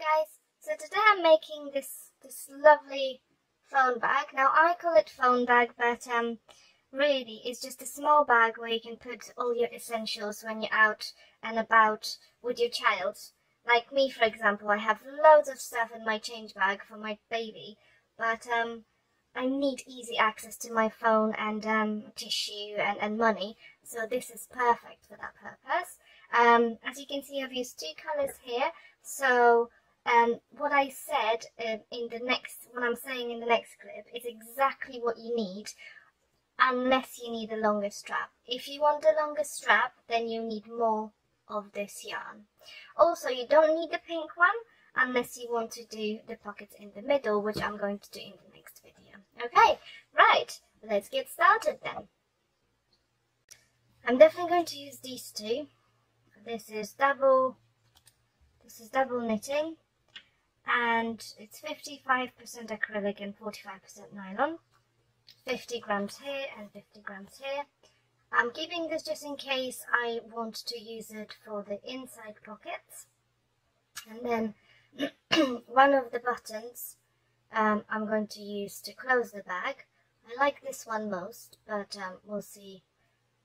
guys, so today I'm making this lovely phone bag. Now I call it phone bag, but really it's just a small bag where you can put all your essentials when you're out and about with your child. Like me, for example, I have loads of stuff in my change bag for my baby, but I need easy access to my phone and tissue and money, so this is perfect for that purpose. As you can see, I've used two colours here, so what I said what I'm saying in the next clip is exactly what you need, unless you need a longer strap. If you want a longer strap, then you need more of this yarn. Also, you don't need the pink one unless you want to do the pockets in the middle, which I'm going to do in the next video. Okay, right, let's get started then. I'm definitely going to use these two. This is double knitting, and it's 55% acrylic and 45% nylon. 50 grams here and 50 grams here. I'm keeping this just in case I want to use it for the inside pockets. And then one of the buttons I'm going to use to close the bag. I like this one most, but we'll see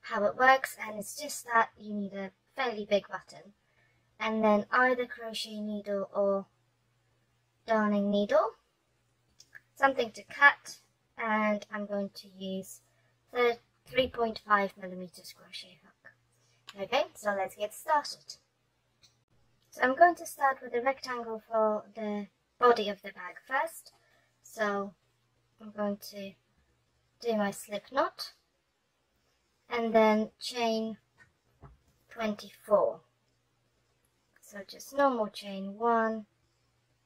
how it works, and it's just that you need a fairly big button. And then either crochet needle or darning needle, something to cut, and I'm going to use the 3.5mm crochet hook. Okay, so let's get started. So I'm going to start with a rectangle for the body of the bag first. So I'm going to do my slip knot and then chain 24. So just normal chain 1,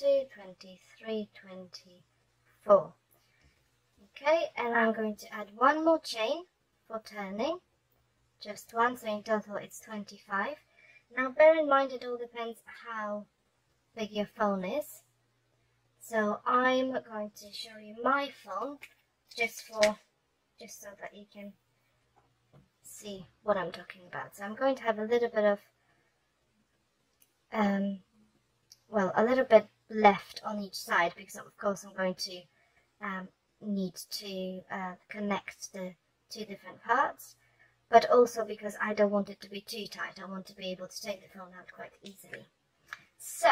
23, 24. Okay, and I'm going to add one more chain for turning, just one, so in total it's 25. Now bear in mind it all depends how big your phone is, so I'm going to show you my phone just so that you can see what I'm talking about. So I'm going to have a little bit of a little bit left on each side, because of course I'm going to need to connect the two different parts, but also because I don't want it to be too tight. I want to be able to take the phone out quite easily. So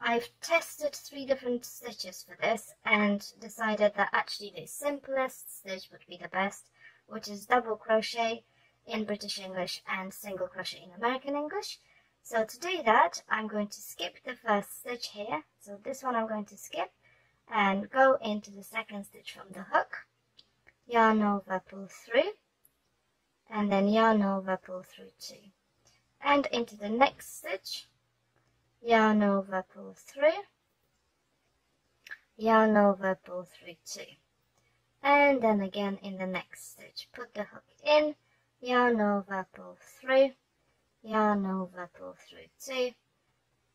I've tested three different stitches for this and decided that actually the simplest stitch would be the best, which is double crochet in British English and single crochet in American English. So to do that, I'm going to skip the first stitch here, so this one I'm going to skip and go into the second stitch from the hook, yarn over, pull through, and then yarn over, pull through 2, and into the next stitch, yarn over, pull through, yarn over, pull through 2, and then again in the next stitch, put the hook in, yarn over, pull through, yarn over, pull through 2,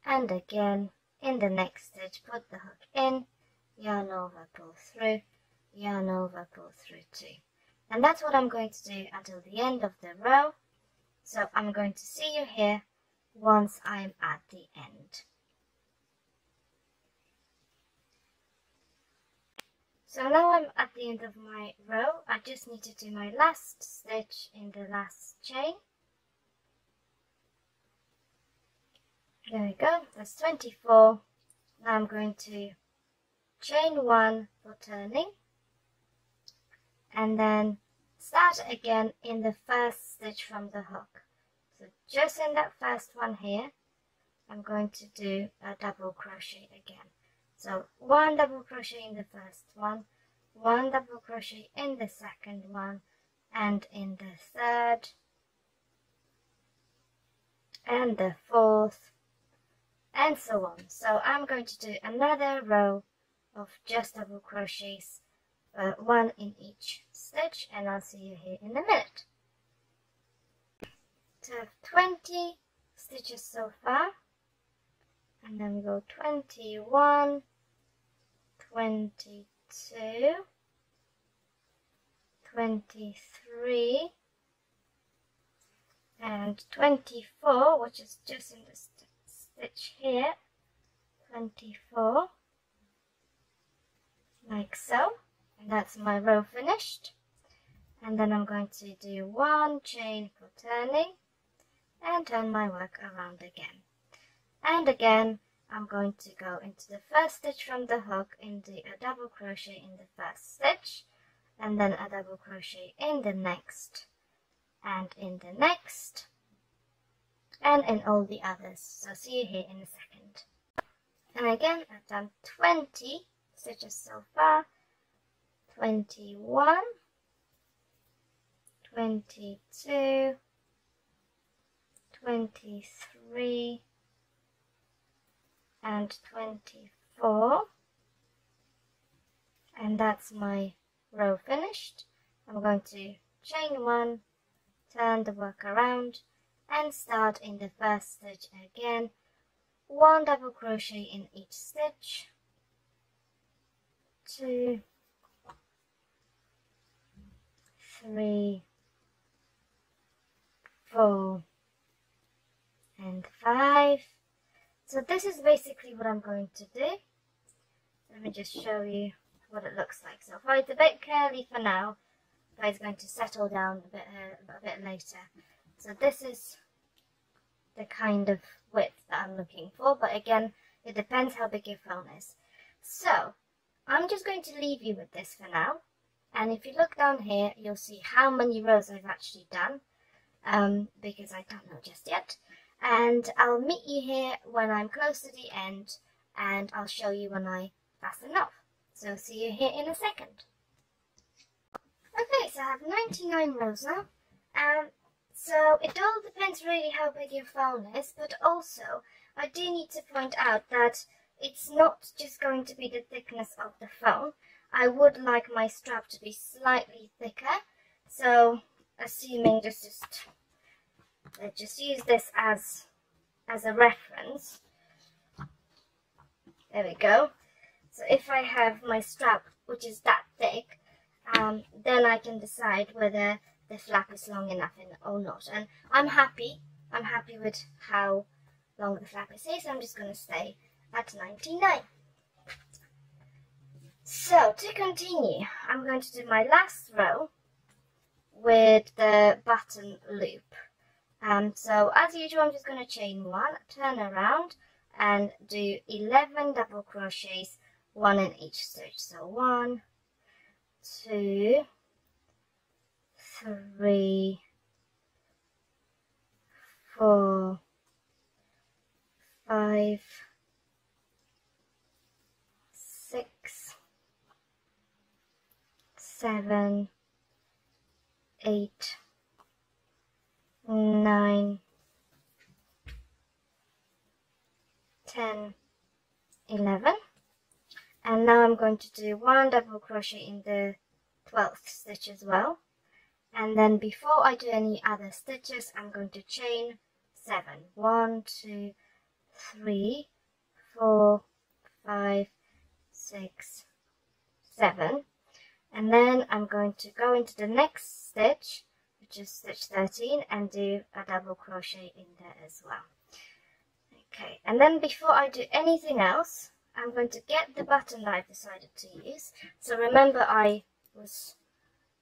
and again in the next stitch, put the hook in, yarn over, pull through, yarn over, pull through 2. And that's what I'm going to do until the end of the row, so I'm going to see you here once I'm at the end. So now I'm at the end of my row, I just need to do my last stitch in the last chain. There we go, that's 24. Now I'm going to chain 1 for turning and then start again in the first stitch from the hook. So just in that first one here, I'm going to do a double crochet again. So one double crochet in the first one, one double crochet in the second one, and in the third, and the fourth, and so on. So I'm going to do another row of just double crochets, one in each stitch, and I'll see you here in a minute. So I have 20 stitches so far, and then we go 21, 22, 23, and 24, which is just in this stitch here, 24, like so, and that's my row finished. And then I'm going to do one chain for turning and turn my work around again, and again I'm going to go into the first stitch from the hook and do a double crochet in the first stitch, and then a double crochet in the next, and in the next, and in all the others. So see you here in a second. And again, I've done 20 stitches so far, 21, 22, 23, and 24, and that's my row finished. I'm going to chain one, turn the work around, and start in the first stitch again, one double crochet in each stitch, two, three, 4 and 5. So this is basically what I'm going to do. Let me just show you what it looks like so far. It's a bit curly for now, but it's going to settle down a bit later. So this is the kind of width that I'm looking for, but again, it depends how big your phone is. So I'm just going to leave you with this for now, and if you look down here, you'll see how many rows I've actually done, because I don't know just yet. And I'll meet you here when I'm close to the end, and I'll show you when I fasten off. So see you here in a second. Okay, so I have 99 rows now. So it all depends really how big your phone is, but also I do need to point out that it's not just going to be the thickness of the phone. I would like my strap to be slightly thicker, so assuming let's just use this as a reference. There we go. So if I have my strap, which is that thick, then I can decide whether the flap is long enough or not. And I'm happy with how long the flap is here, so I'm just going to stay at 99. So to continue, I'm going to do my last row with the button loop. So as usual, I'm just going to chain one, turn around, and do 11 double crochets, one in each stitch. So 1, 2, 3, 4, 5, 6, 7, 8, 9, 10, 11, and now I'm going to do one double crochet in the 12th stitch as well, and then before I do any other stitches, I'm going to chain 7, 1, 2, 3, 4, 5, 6, 7, and then I'm going to go into the next stitch, which is stitch 13, and do a double crochet in there as well. Okay, and then before I do anything else, I'm going to get the button that I've decided to use. So remember, I was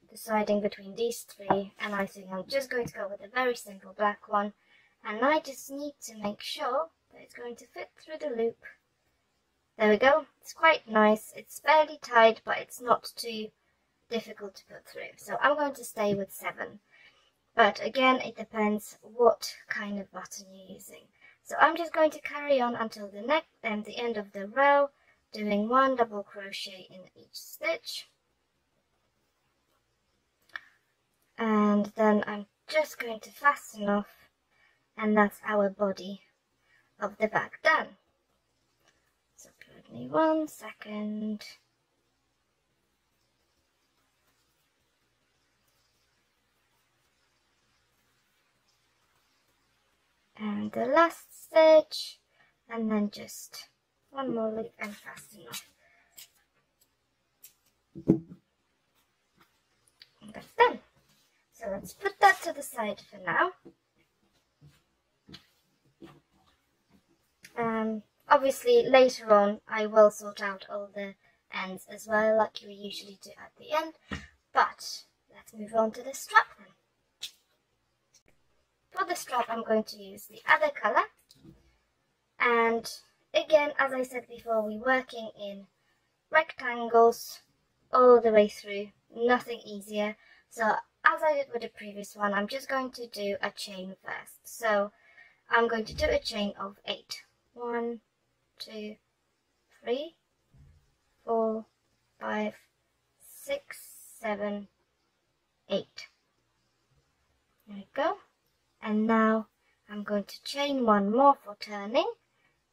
deciding between these three, and I think I'm just going to go with a very simple black one, and I just need to make sure that it's going to fit through the loop. There we go. It's quite nice. It's fairly tight, but it's not too difficult to put through. So I'm going to stay with 7. But again, it depends what kind of button you're using. So I'm just going to carry on until the end of the row, doing one double crochet in each stitch. And then I'm just going to fasten off and that's our body of the bag done. So give me 1 second. And the last stitch, and then just one more loop and fasten off. And that's done. So let's put that to the side for now. Obviously later on I will sort out all the ends as well, like you usually do at the end, but let's move on to the strap then. For the strap I'm going to use the other colour, and again, as I said before, we're working in rectangles all the way through, nothing easier. So as I did with the previous one, I'm just going to do a chain first. So I'm going to do a chain of 8. 1, 2, 3, 4, 5, 6, 7, 8. There we go. And now I'm going to chain one more for turning,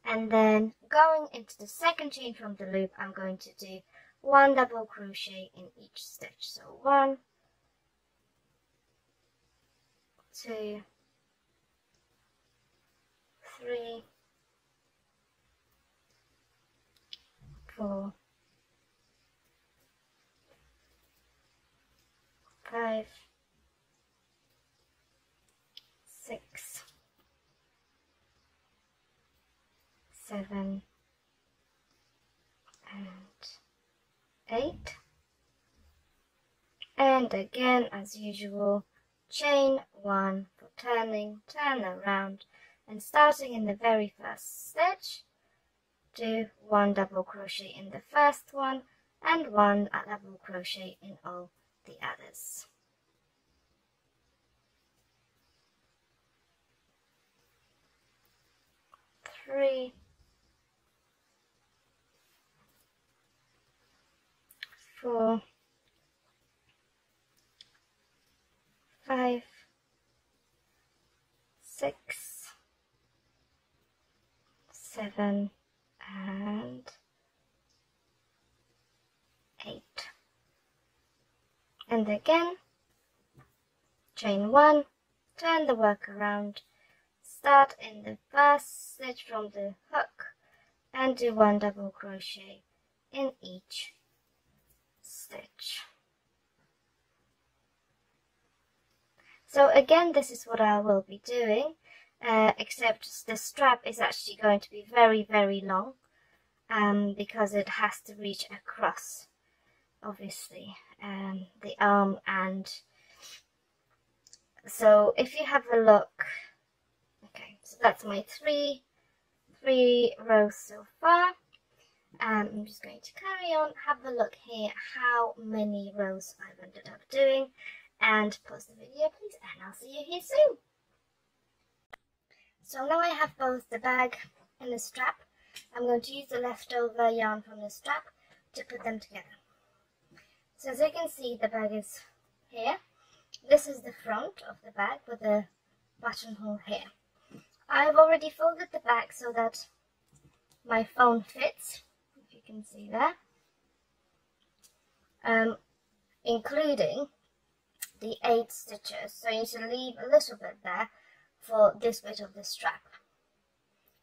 and then going into the second chain from the loop, I'm going to do 1 double crochet in each stitch. So 1, 2, 3, 4, 5, 6, 7, and 8, and again as usual, chain 1 for turning, turn around, and starting in the very first stitch, do 1 double crochet in the first one and 1 double crochet in all the others. Three, 4, 5, 6, 7, and 8. And again, chain 1, turn the work around, start in the first stitch from the hook and do 1 double crochet in each stitch. So again, this is what I will be doing, except the strap is actually going to be very, very long, because it has to reach across, obviously, the arm. And so if you have a look, okay, so that's my three rows so far. I'm just going to carry on, have a look here how many rows I've ended up doing, and pause the video please, and I'll see you here soon. So now I have both the bag and the strap. I'm going to use the leftover yarn from the strap to put them together. So as you can see, the bag is here. This is the front of the bag with a buttonhole here. I've already folded the bag so that my phone fits, if you can see there, including the 8 stitches, so you should leave a little bit there for this bit of the strap.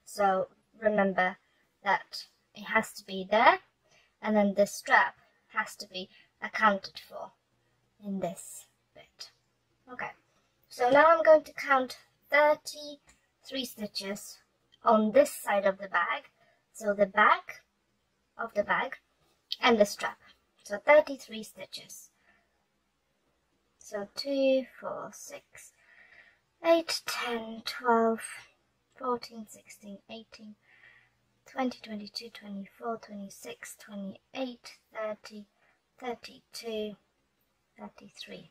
So remember that it has to be there, and then the strap has to be accounted for in this bit. Okay, so now I'm going to count 33 stitches on this side of the bag, so the back of the bag and the strap. So 33 stitches. So 2, 4, 6, 8, 10, 12, 14, 16, 18, 20, 22, 24, 26, 28, 30, 32, 33,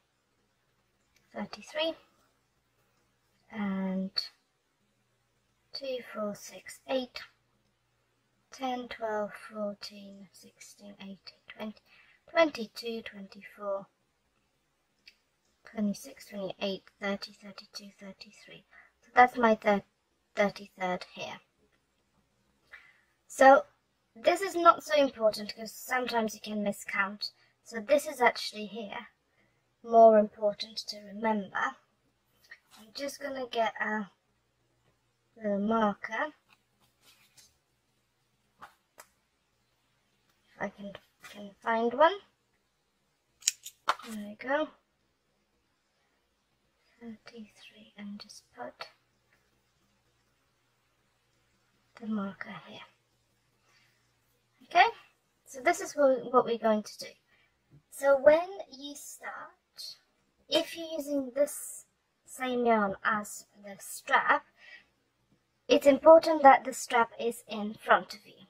and 2, 4, 6, 8, 10, 12, 14, 16, 18, 20, 22, 24, 26, 28, 30, 32, 33. So That's my 33rd here. So this is not so important because sometimes you can miscount. So this is actually here more important to remember. I'm just going to get a little marker. If I can find one. There we go. 33 and just put the marker here. Okay, so this is what we're going to do. So when you start, if you're using this same yarn as the strap, it's important that the strap is in front of you.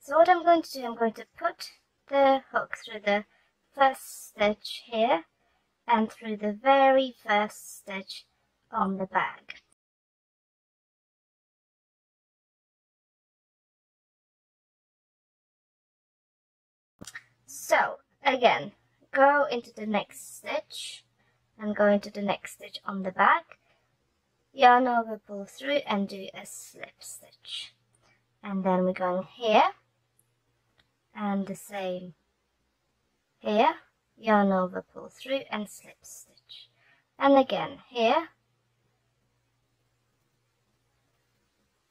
So what I'm going to do, I'm going to put the hook through the first stitch here and through the very first stitch on the bag. So again, go into the next stitch and go into the next stitch on the bag, yarn over, pull through and do a slip stitch, and then we're going here and the same here, yarn over, pull through and slip stitch, and again here,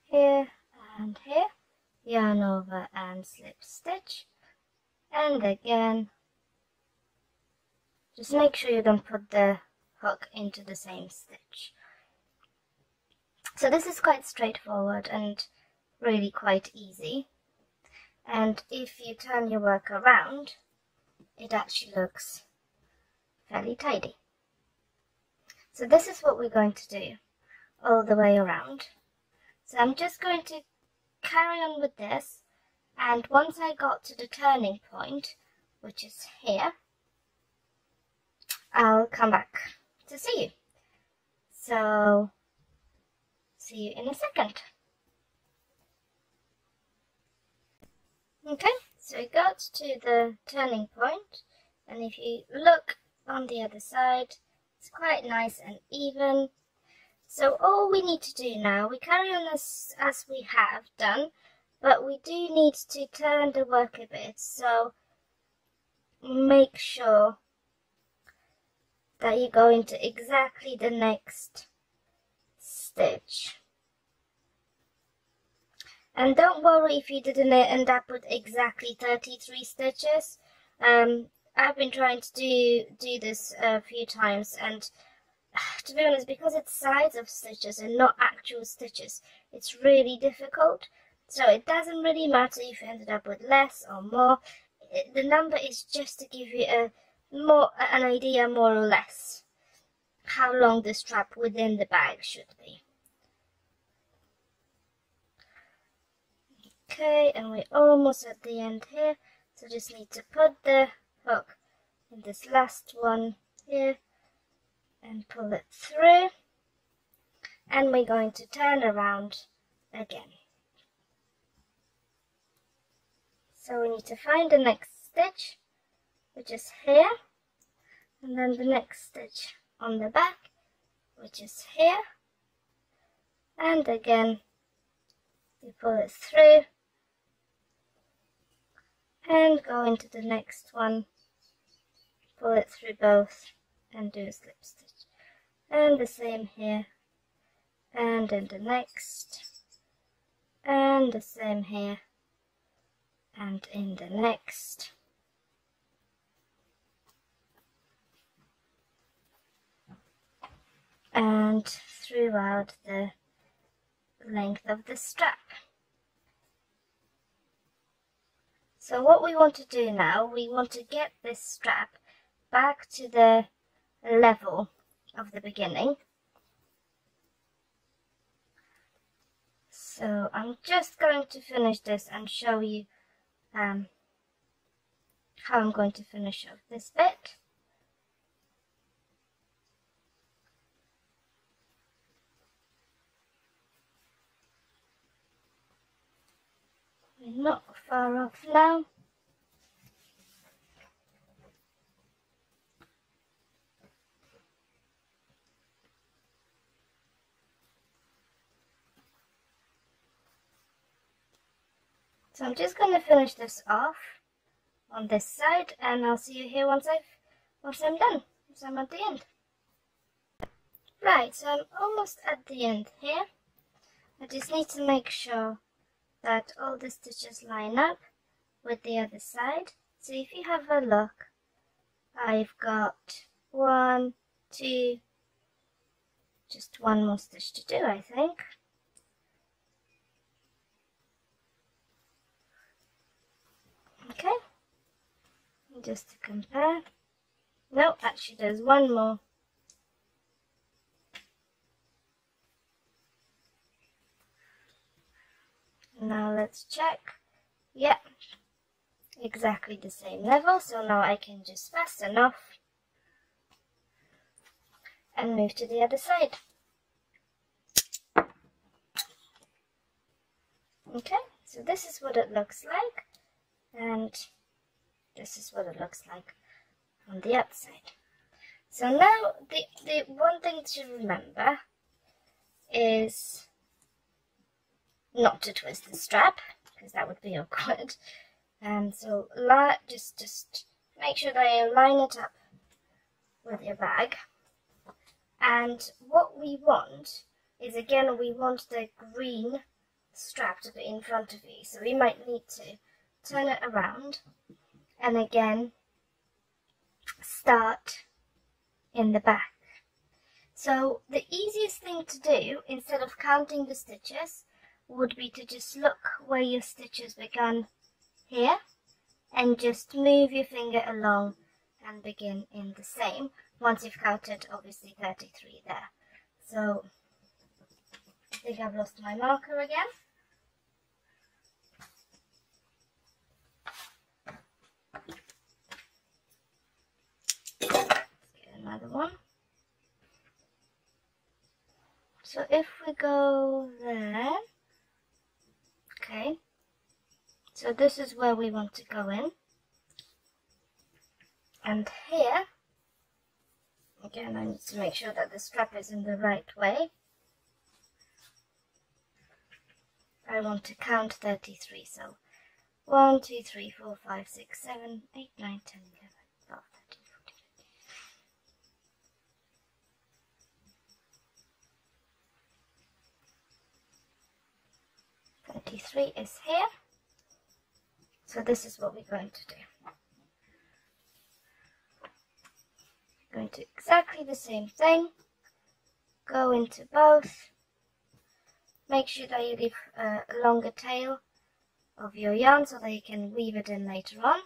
here and here, yarn over and slip stitch. And again, just make sure you don't put the hook into the same stitch. So this is quite straightforward and really quite easy. And if you turn your work around, it actually looks fairly tidy. So this is what we're going to do all the way around. So I'm just going to carry on with this. And once I got to the turning point, which is here, I'll come back to see you. So, see you in a second. Okay, so we got to the turning point, and if you look on the other side, it's quite nice and even. So all we need to do now, we carry on as we have done, but we do need to turn the work a bit, so make sure that you go into exactly the next stitch. And don't worry if you didn't end up with exactly 33 stitches. I've been trying to do this a few times, and to be honest, because it's sides of stitches and not actual stitches, it's really difficult. So it doesn't really matter if you ended up with less or more. The number is just to give you an idea more or less how long the strap within the bag should be. Okay, and we're almost at the end here. So just need to put the hook in this last one here and pull it through. And we're going to turn around again. So we need to find the next stitch, which is here, and then the next stitch on the back, which is here, and again you pull it through and go into the next one, pull it through both and do a slip stitch, and the same here, and then the next, and the same here, and in the next. And throughout the length of the strap. So what we want to do now, we want to get this strap back to the level of the beginning. So I'm just going to finish this and show you how I'm going to finish off this bit. We're not far off now. So I'm just going to finish this off on this side, and I'll see you here once I'm done, once I'm at the end. Right, so I'm almost at the end here. I just need to make sure that all the stitches line up with the other side. So if you have a look, I've got one, two, just one more stitch to do, I think. Okay, just to compare. No, actually there's one more. Now let's check. Yeah, exactly the same level, so now I can just fasten off and move to the other side. Okay, so this is what it looks like, and this is what it looks like on the outside. So now the one thing to remember is not to twist the strap, because that would be awkward. And so just make sure that you line it up with your bag. And what we want is, again, we want the green strap to be in front of you. So we might need to turn it around and again start in the back. So the easiest thing to do, instead of counting the stitches, would be to just look where your stitches began here and just move your finger along and begin in the same, once you've counted obviously 33 there. So I think I've lost my marker again. Let's get another one. So if we go there, okay, so this is where we want to go in, and here, again, I need to make sure that the strap is in the right way. I want to count 33, so 1, 2, 3, 4, 5, 6, 7, 8, 9, 10, 11, 12, 13, 14, 15. 33 is here. So this is what we're going to do. We're going to do exactly the same thing. Go into both. Make sure that you leave a longer tail of your yarn so that you can weave it in later on.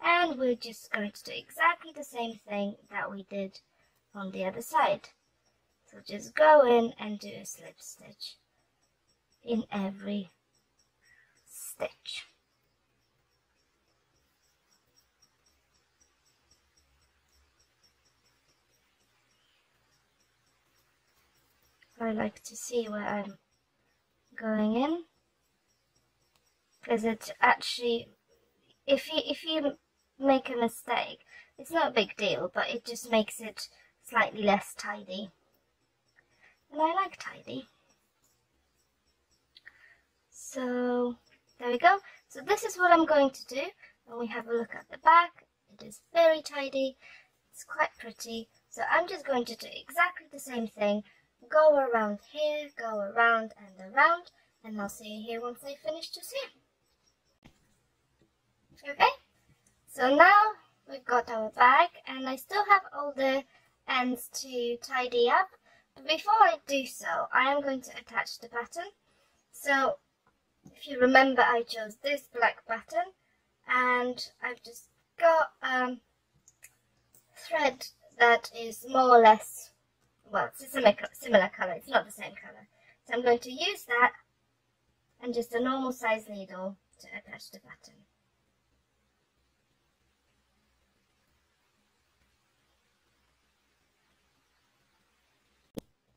And we're just going to do exactly the same thing that we did on the other side. So just go in and do a slip stitch in every stitch. I like to see where I'm going in, because it's actually, if you make a mistake, it's not a big deal, but it just makes it slightly less tidy, and I like tidy. So there we go. So this is what I'm going to do. When we have a look at the back, it is very tidy, it's quite pretty. So I'm just going to do exactly the same thing. Go around here, go around and around, and I'll see you here once I finish just here. Okay, so now we've got our bag, and I still have all the ends to tidy up, but before I do so, I am going to attach the pattern. So if you remember, I chose this black pattern, and I've just got thread that is more or less, well, it's a similar colour, it's not the same colour. So I'm going to use that and just a normal size needle to attach the pattern.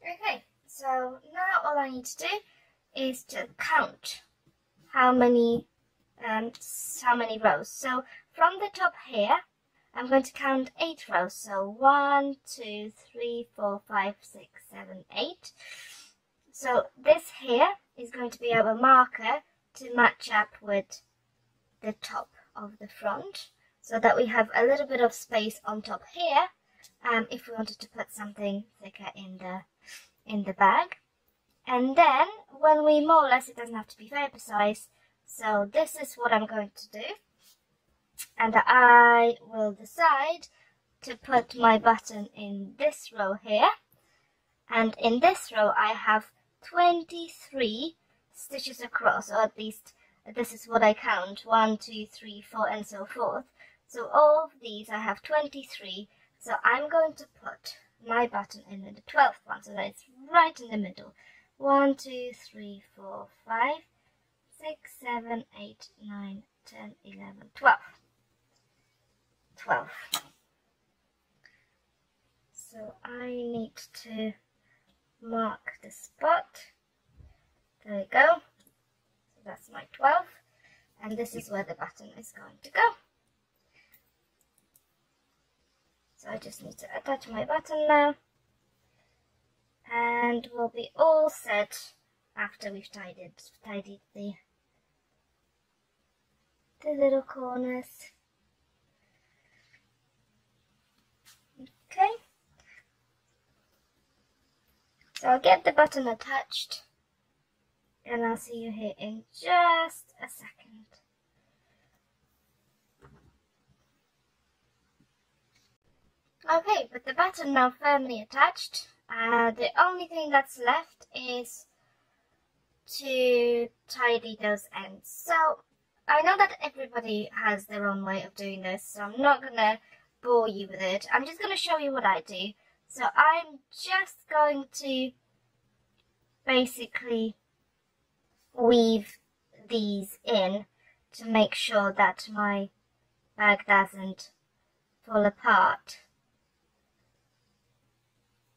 Okay, so now all I need to do is to count how many rows. So from the top here, I'm going to count 8 rows, so 1, 2, 3, 4, 5, 6, 7, 8. So this here is going to be our marker to match up with the top of the front, so that we have a little bit of space on top here if we wanted to put something thicker in the bag. And then when we more or less, it doesn't have to be very precise, so this is what I'm going to do, and I will decide to put my button in this row here, and in this row I have 23 stitches across, or at least this is what I count, 1, 2, 3, 4 and so forth. So all of these I have 23, so I'm going to put my button in the 12th one, so that it's right in the middle. 1, 2, 3, 4, 5, 6, 7, 8, 9, 10, 11, 12. 12. So I need to mark the spot. There we go. So that's my 12, and this is where the button is going to go. So I just need to attach my button now, and we'll be all set after we've tidied the little corners. Okay, so I'll get the button attached, and I'll see you here in just a second. Okay, with the button now firmly attached, the only thing that's left is to tidy those ends. So I know that everybody has their own way of doing this, so I'm not gonna bore you with it. I'm just gonna show you what I do. So I'm just going to basically weave these in to make sure that my bag doesn't fall apart.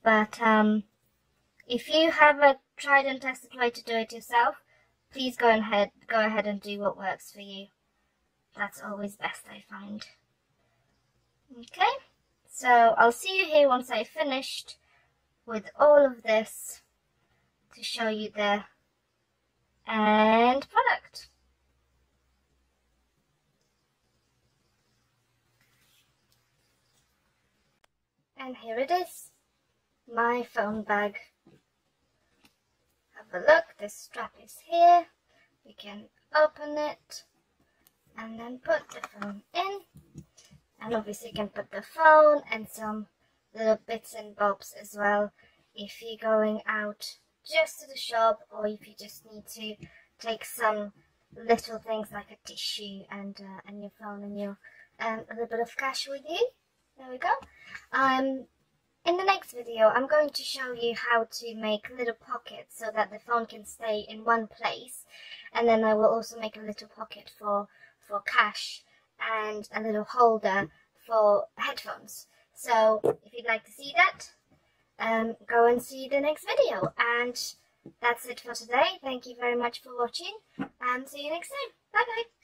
But if you have a tried and tested way to do it yourself, please go ahead and do what works for you. That's always best, I find. Okay, so I'll see you here once I've finished with all of this to show you the end product. And here it is, my phone bag. Have a look, this strap is here, we can open it and then put the phone in, and obviously you can put the phone and some little bits and bobs as well if you're going out just to the shop, or if you just need to take some little things like a tissue and your phone and your a little bit of cash with you. There we go. In the next video I'm going to show you how to make little pockets so that the phone can stay in one place, and then I will also make a little pocket for cash and a little holder for headphones. So if you'd like to see that, go and see the next video. And that's it for today. Thank you very much for watching, and see you next time. Bye bye.